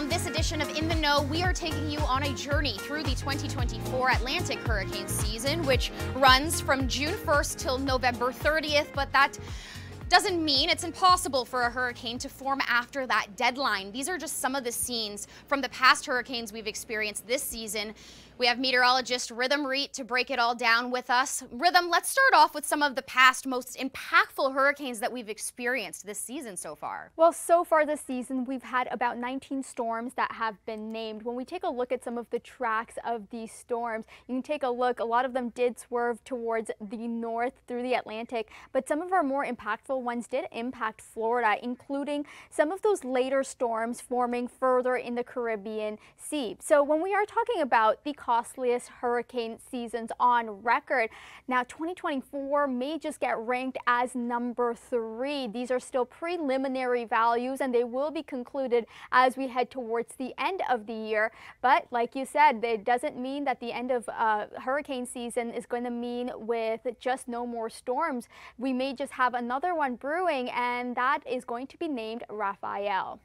On this edition of In the Know, we are taking you on a journey through the 2024 Atlantic hurricane season, which runs from June 1st till November 30th, but that doesn't mean it's impossible for a hurricane to form after that deadline. These are just some of the scenes from the past hurricanes we've experienced this season. We have meteorologist Rhythm Reet to break it all down with us. Rhythm, let's start off with some of the past most impactful hurricanes that we've experienced this season so far. Well, so far this season, we've had about 19 storms that have been named. When we take a look at some of the tracks of these storms, you can take a look. A lot of them did swerve towards the north through the Atlantic, but some of our more impactful ones did impact Florida, including some of those later storms forming further in the Caribbean Sea. So when we are talking about the costliest hurricane seasons on record, now 2024 may just get ranked as number 3. These are still preliminary values and they will be concluded as we head towards the end of the year. But like you said, it doesn't mean that the end of hurricane season is going to mean with just no more storms. We may just have another one brewing, and that is going to be named Raphael.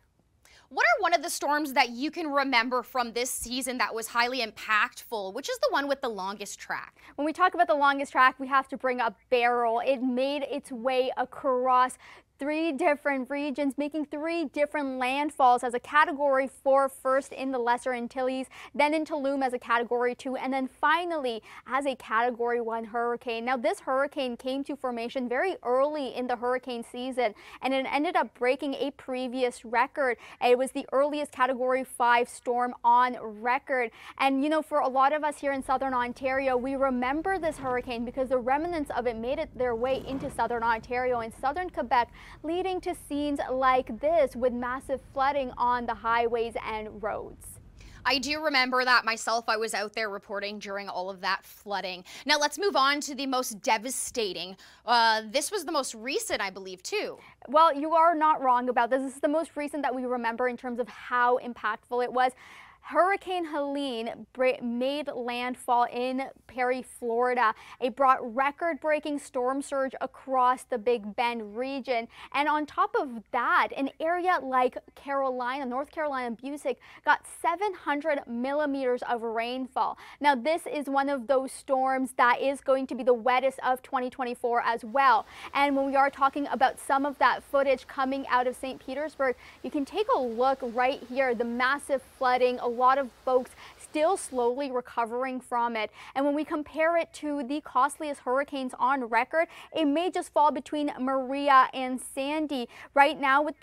What are one of the storms that you can remember from this season that was highly impactful? Which is the one with the longest track? When we talk about the longest track, we have to bring up Barrel. It made its way across 3 different regions, making 3 different landfalls as a Category 4, first in the Lesser Antilles, then in Tulum as a Category 2, and then finally as a Category 1 hurricane. Now this hurricane came to formation very early in the hurricane season, and it ended up breaking a previous record. It was the earliest Category 5 storm on record. And you know, for a lot of us here in Southern Ontario, we remember this hurricane because the remnants of it made it their way into Southern Ontario and Southern Quebec, leading to scenes like this with massive flooding on the highways and roads. I do remember that myself. I was out there reporting during all of that flooding. Now let's move on to the most devastating. This was the most recent, I believe, too. Well, you are not wrong about this. This is the most recent that we remember in terms of how impactful it was. Hurricane Helene made landfall in Perry, Florida. It brought record-breaking storm surge across the Big Bend region. And on top of that, an area like North Carolina, Busick, got 700 millimeters of rainfall. Now, this is one of those storms that is going to be the wettest of 2024 as well. And when we are talking about some of that footage coming out of St. Petersburg, you can take a look right here, the massive flooding. A lot of folks still slowly recovering from it. And when we compare it to the costliest hurricanes on record, it may just fall between Maria and Sandy. Right now, with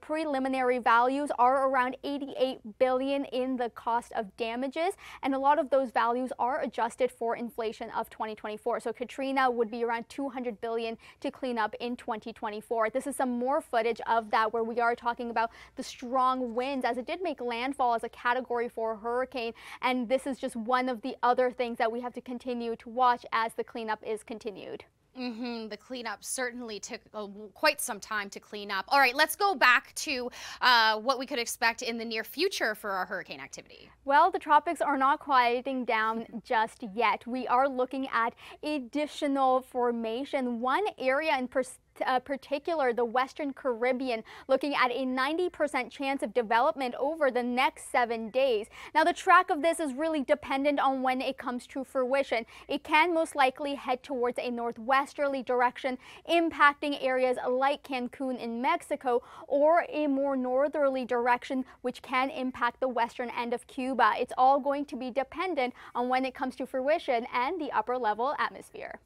preliminary values are around $88 billion in the cost of damages, and a lot of those values are adjusted for inflation of 2024. So Katrina would be around $200 billion to clean up in 2024. This is some more footage of that, where we are talking about the strong winds, as it did make landfall as a Category 4 hurricane. And this is just one of the other things that we have to continue to watch as the cleanup is continued. The cleanup certainly took quite some time to clean up. All right, let's go back to what we could expect in the near future for our hurricane activity. Well, the tropics are not quieting down just yet. We are looking at additional formation. One area in particular, the Western Caribbean, looking at a 90% chance of development over the next 7 days. Now, the track of this is really dependent on when it comes to fruition. It can most likely head towards a northwesterly direction, impacting areas like Cancun in Mexico, or a more northerly direction, which can impact the western end of Cuba. It's all going to be dependent on when it comes to fruition and the upper level atmosphere.